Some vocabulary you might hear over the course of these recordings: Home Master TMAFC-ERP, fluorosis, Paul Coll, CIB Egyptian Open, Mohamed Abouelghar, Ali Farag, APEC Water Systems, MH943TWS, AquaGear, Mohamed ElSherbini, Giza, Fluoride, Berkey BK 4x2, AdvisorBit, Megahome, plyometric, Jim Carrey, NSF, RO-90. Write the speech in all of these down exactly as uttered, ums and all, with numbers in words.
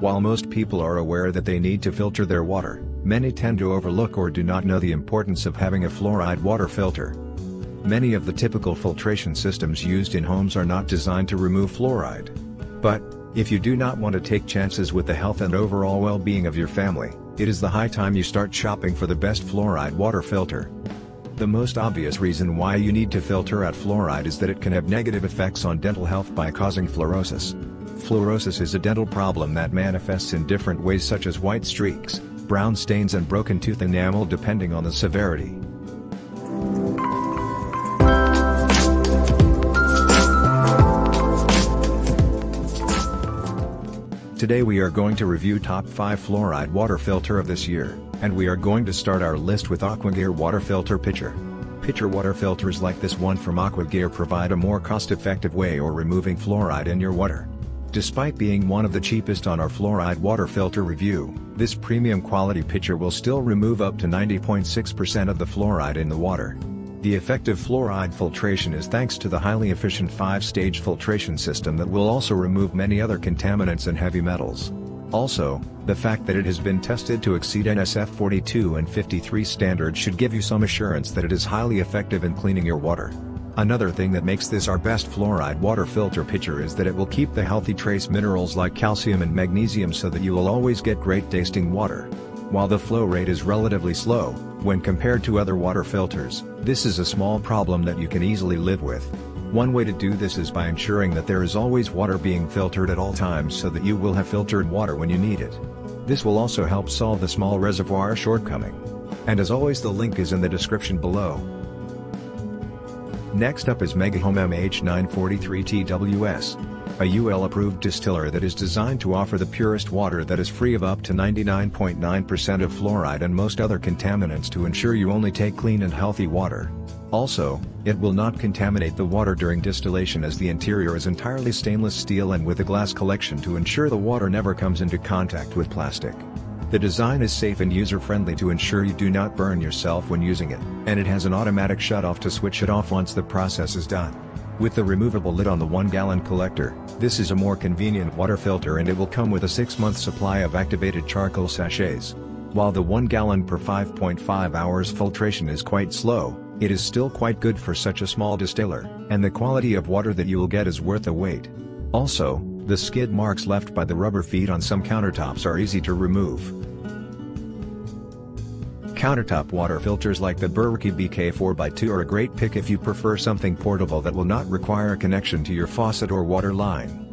While most people are aware that they need to filter their water, many tend to overlook or do not know the importance of having a fluoride water filter. Many of the typical filtration systems used in homes are not designed to remove fluoride. But, if you do not want to take chances with the health and overall well-being of your family, it is the high time you start shopping for the best fluoride water filter. The most obvious reason why you need to filter out fluoride is that it can have negative effects on dental health by causing fluorosis. Fluorosis is a dental problem that manifests in different ways such as white streaks, brown stains and broken tooth enamel depending on the severity. Today we are going to review top five fluoride water filter of this year, and we are going to start our list with AquaGear water filter pitcher. Pitcher water filters like this one from AquaGear provide a more cost-effective way of removing fluoride in your water. Despite being one of the cheapest on our fluoride water filter review, this premium quality pitcher will still remove up to ninety point six percent of the fluoride in the water. The effective fluoride filtration is thanks to the highly efficient five-stage filtration system that will also remove many other contaminants and heavy metals. Also, the fact that it has been tested to exceed N S F forty-two and fifty-three standards should give you some assurance that it is highly effective in cleaning your water. Another thing that makes this our best fluoride water filter pitcher is that it will keep the healthy trace minerals like calcium and magnesium so that you will always get great tasting water. While the flow rate is relatively slow, when compared to other water filters, this is a small problem that you can easily live with. One way to do this is by ensuring that there is always water being filtered at all times so that you will have filtered water when you need it. This will also help solve the small reservoir shortcoming. And as always, the link is in the description below. Next up is Megahome M H nine forty-three T W S. A U L-approved distiller that is designed to offer the purest water that is free of up to ninety-nine point nine percent of fluoride and most other contaminants to ensure you only take clean and healthy water. Also, it will not contaminate the water during distillation as the interior is entirely stainless steel and with a glass collection to ensure the water never comes into contact with plastic. The design is safe and user-friendly to ensure you do not burn yourself when using it, and it has an automatic shut-off to switch it off once the process is done. With the removable lid on the one gallon collector, this is a more convenient water filter and it will come with a six month supply of activated charcoal sachets. While the one gallon per five point five hours filtration is quite slow, it is still quite good for such a small distiller, and the quality of water that you will get is worth the wait. Also, the skid marks left by the rubber feet on some countertops are easy to remove. Countertop water filters like the Berkey B K four by two are a great pick if you prefer something portable that will not require a connection to your faucet or water line.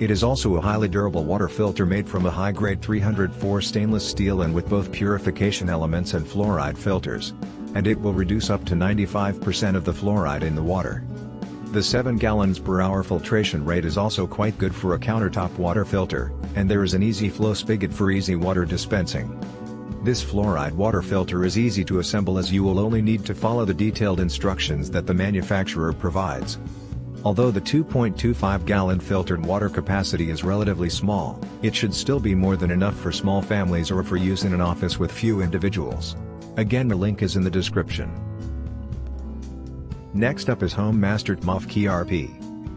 It is also a highly durable water filter made from a high-grade three oh four stainless steel and with both purification elements and fluoride filters. And it will reduce up to ninety-five percent of the fluoride in the water. The seven gallons per hour filtration rate is also quite good for a countertop water filter, and there is an easy flow spigot for easy water dispensing. This fluoride water filter is easy to assemble as you will only need to follow the detailed instructions that the manufacturer provides. Although the two point two five gallon filtered water capacity is relatively small, it should still be more than enough for small families or for use in an office with few individuals. Again, the link is in the description. Next up is Home Master T M A F C E R P.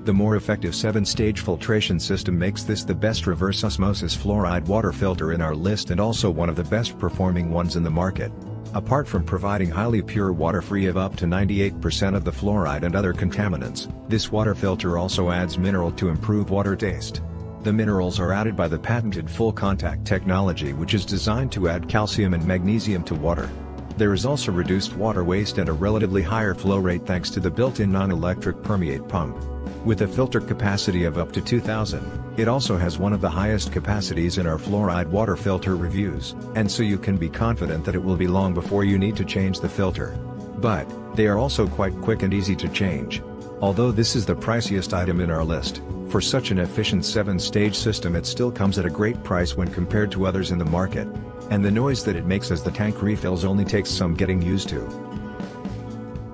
The more effective seven stage filtration system makes this the best reverse osmosis fluoride water filter in our list and also one of the best performing ones in the market. Apart from providing highly pure water free of up to ninety-eight percent of the fluoride and other contaminants, this water filter also adds mineral to improve water taste. The minerals are added by the patented full contact technology, which is designed to add calcium and magnesium to water. There is also reduced water waste and a relatively higher flow rate thanks to the built-in non-electric permeate pump. With a filter capacity of up to two thousand, it also has one of the highest capacities in our fluoride water filter reviews, and so you can be confident that it will be long before you need to change the filter. But, they are also quite quick and easy to change. Although this is the priciest item in our list, for such an efficient seven stage system it still comes at a great price when compared to others in the market. And the noise that it makes as the tank refills only takes some getting used to.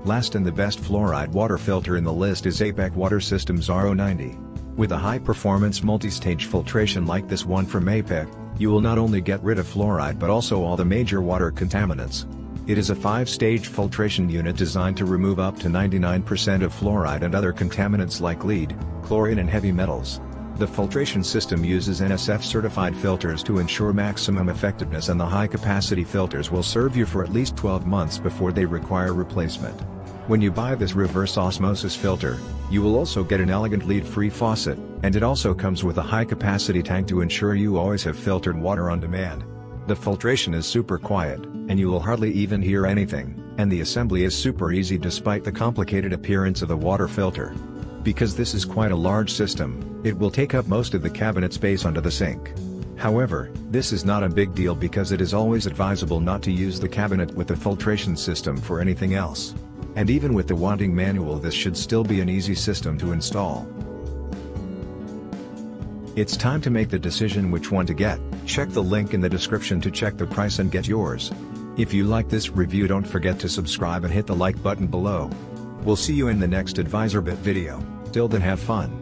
Last and the best fluoride water filter in the list is APEC Water Systems R O ninety. With a high-performance multi-stage filtration like this one from APEC, you will not only get rid of fluoride but also all the major water contaminants. It is a five stage filtration unit designed to remove up to ninety-nine percent of fluoride and other contaminants like lead, chlorine and heavy metals. The filtration system uses N S F certified filters to ensure maximum effectiveness, and the high capacity filters will serve you for at least twelve months before they require replacement. When you buy this reverse osmosis filter, you will also get an elegant lead-free faucet, and it also comes with a high capacity tank to ensure you always have filtered water on demand. The filtration is super quiet, and you will hardly even hear anything, and the assembly is super easy despite the complicated appearance of the water filter. Because this is quite a large system, it will take up most of the cabinet space under the sink. However, this is not a big deal because it is always advisable not to use the cabinet with the filtration system for anything else. And even with the wanting manual, this should still be an easy system to install. It's time to make the decision which one to get. Check the link in the description to check the price and get yours. If you like this review, don't forget to subscribe and hit the like button below. We'll see you in the next AdvisorBit video. Till then, have fun.